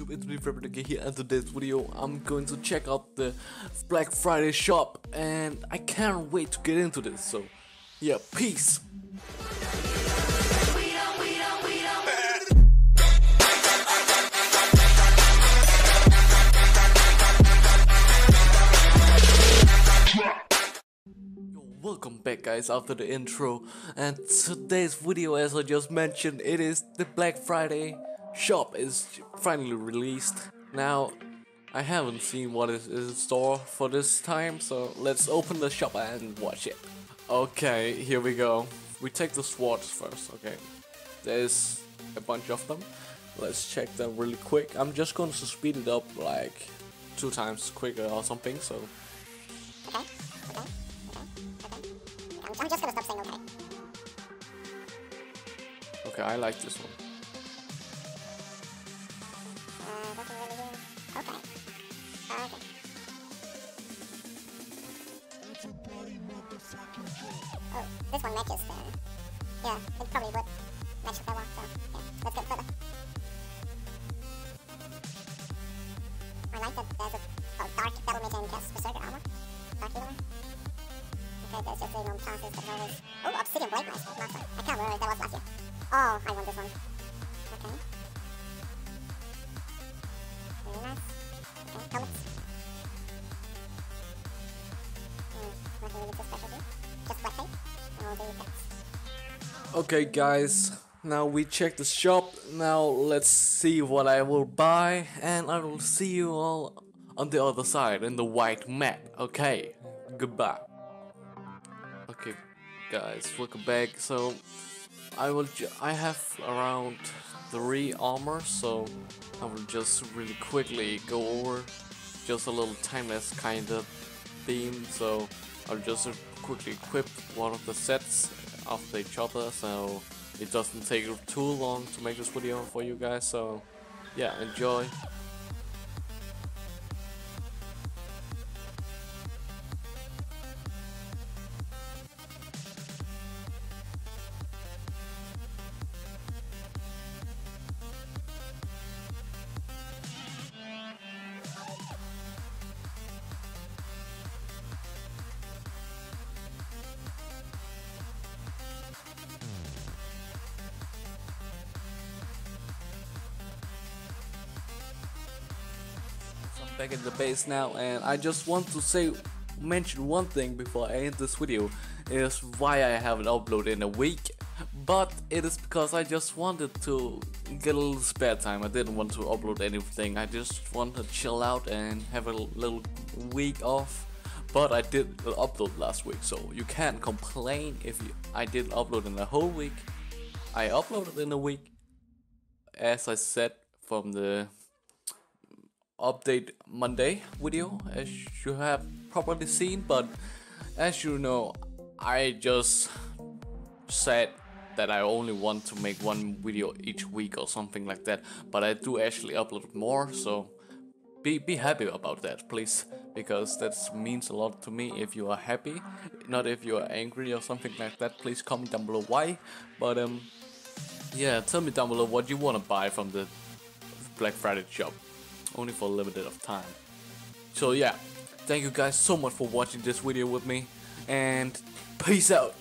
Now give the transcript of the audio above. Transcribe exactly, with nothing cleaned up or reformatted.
YouTube, it's me FanProDk here, and today's video I'm going to check out the Black Friday shop and I can't wait to get into this, so yeah, peace! Welcome back guys after the intro, and today's video, as I just mentioned, it is the Black Friday shop is finally released. Now I haven't seen what is in store for this time, so let's open the shop and watch it. Okay, here we go. We take the swords first, okay. There's a bunch of them. Let's check them really quick. I'm just going to speed it up like two times quicker or something, so okay. I'm just gonna stop saying okay. Okay, I like this one. Uh, nothing really here. Okay. Okay. Oh, this one matches the... Yeah, it probably would match that one, so yeah, let's go further. I like that there's a oh, dark battle mage and just berserker armor. Dark healer. Okay, there's just random classes that are always... Oh, Obsidian Blade Master. I can't remember if that was last year. Oh, I want this one. Okay. Very nice. Okay, helmets. Hmm, nothing really too special here. Just black tape. And all the effects. Okay, guys. Now we check the shop. Now let's see what I will buy. And I will see you all on the other side in the white map. Okay. Goodbye. Okay guys, welcome back. So I will ju I have around three armor, so I will just really quickly go over just a little timeless kind of theme, so I'll just quickly equip one of the sets after each other so it doesn't take too long to make this video for you guys, so yeah, enjoy. Back at the base now, and I just want to say mention one thing before I end this video. It is why I haven't uploaded in a week, but it is because I just wanted to get a little spare time. I didn't want to upload anything, I just wanted to chill out and have a little week off, but I did upload last week, so you can't complain if you, I didn't upload in a whole week. I uploaded in a week, as I said from the update Monday video, as you have probably seen, but as you know, I just said that I only want to make one video each week or something like that, but I do actually upload more, so be be happy about that, please, because that means a lot to me. If you are happy, not if you are angry or something like that, please comment down below why, but um yeah, tell me down below what you want to buy from the Black Friday shop. Only for a limited of time. So yeah, thank you guys so much for watching this video with me, and peace out.